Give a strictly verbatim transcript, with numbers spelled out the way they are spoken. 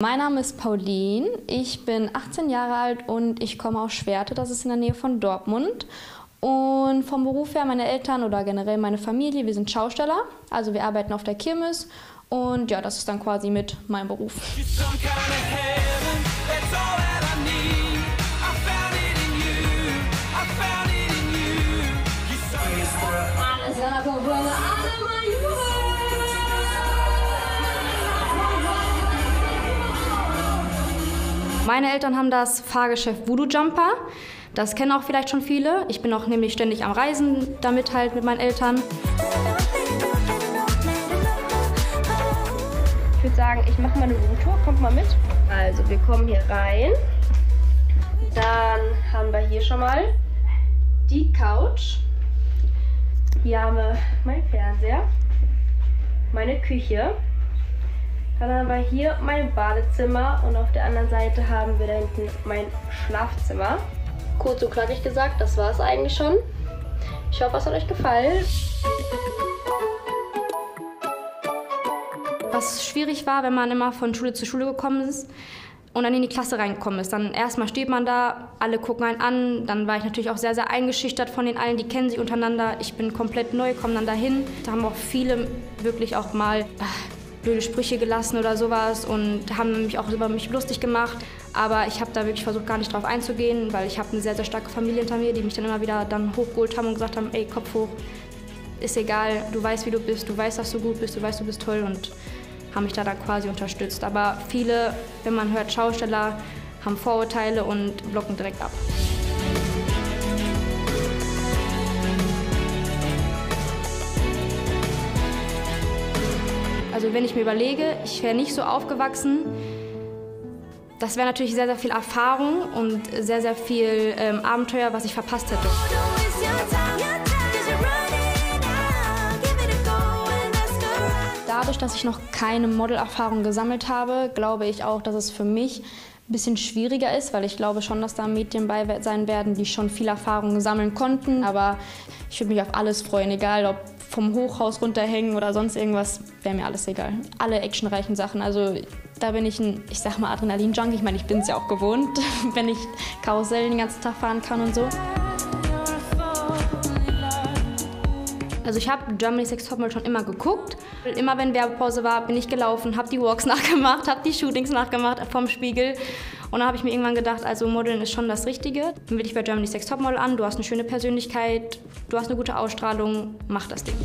Mein Name ist Pauline, ich bin achtzehn Jahre alt und ich komme aus Schwerte, das ist in der Nähe von Dortmund. Und vom Beruf her, meine Eltern oder generell meine Familie, wir sind Schausteller, also wir arbeiten auf der Kirmes und ja, das ist dann quasi mit meinem Beruf. Meine Eltern haben das Fahrgeschäft Voodoo Jumper. Das kennen auch vielleicht schon viele. Ich bin auch nämlich ständig am Reisen damit halt mit meinen Eltern. Ich würde sagen, ich mache mal eine Roomtour. Kommt mal mit. Also wir kommen hier rein. Dann haben wir hier schon mal die Couch. Hier haben wir meinen Fernseher, meine Küche. Dann haben wir hier mein Badezimmer und auf der anderen Seite haben wir da hinten mein Schlafzimmer. Kurz und knackig gesagt, das war es eigentlich schon. Ich hoffe, es hat euch gefallen. Was schwierig war, wenn man immer von Schule zu Schule gekommen ist und dann in die Klasse reingekommen ist. Dann erstmal steht man da, alle gucken einen an. Dann war ich natürlich auch sehr, sehr eingeschüchtert von den allen, die kennen sich untereinander. Ich bin komplett neu, komme dann dahin. Da haben auch viele wirklich auch mal blöde Sprüche gelassen oder sowas und haben mich auch über mich lustig gemacht. Aber ich habe da wirklich versucht, gar nicht drauf einzugehen, weil ich habe eine sehr, sehr starke Familie hinter mir, die mich dann immer wieder dann hochgeholt haben und gesagt haben, ey, Kopf hoch, ist egal, du weißt, wie du bist, du weißt, dass du gut bist, du weißt, du bist toll und haben mich da dann quasi unterstützt. Aber viele, wenn man hört Schausteller, haben Vorurteile und blocken direkt ab. Also wenn ich mir überlege, ich wäre nicht so aufgewachsen, das wäre natürlich sehr, sehr viel Erfahrung und sehr, sehr viel ähm, Abenteuer, was ich verpasst hätte. Dadurch, dass ich noch keine Modelerfahrung gesammelt habe, glaube ich auch, dass es für mich ein bisschen schwieriger ist, weil ich glaube schon, dass da Mädchen bei sein werden, die schon viel Erfahrung sammeln konnten. Aber ich würde mich auf alles freuen, egal ob vom Hochhaus runterhängen oder sonst irgendwas, wäre mir alles egal. Alle actionreichen Sachen, also da bin ich ein, ich sag mal, Adrenalin-Junkie. Ich meine, ich bin es ja auch gewohnt, wenn ich Karussell den ganzen Tag fahren kann und so. Also ich habe Germany's Next Topmodel schon immer geguckt. Immer wenn Werbepause war, bin ich gelaufen, habe die Walks nachgemacht, habe die Shootings nachgemacht vom Spiegel. Und dann habe ich mir irgendwann gedacht, also Modeln ist schon das Richtige. Dann will ich bei Germany's Next Topmodel an, du hast eine schöne Persönlichkeit, du hast eine gute Ausstrahlung, mach das Ding.